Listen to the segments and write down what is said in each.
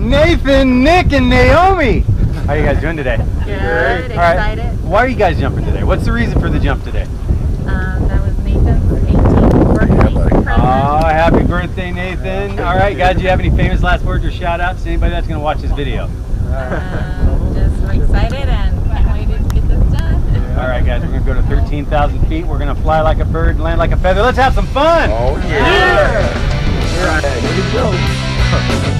Nathan, Nick, and Naomi. How are you guys doing today? Good. All right. Excited. Why are you guys jumping today? What's the reason for the jump today? That was Nathan's 18th birthday. Oh, happy birthday, Nathan. All right, guys, do you have any famous last words or shout-outs to anybody that's going to watch this video? Just excited and can't wait to get this done. All right, guys, we're going to go to 13,000 feet. We're going to fly like a bird and land like a feather. Let's have some fun. Oh, yeah. All right, here we go.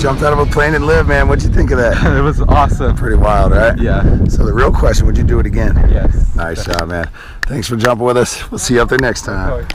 Jumped out of a plane and lived, man. What'd you think of that? It was awesome. Pretty wild, right? Yeah. So the real question, would you do it again? Yes. Nice job, man. Thanks for jumping with us. We'll see you up there next time.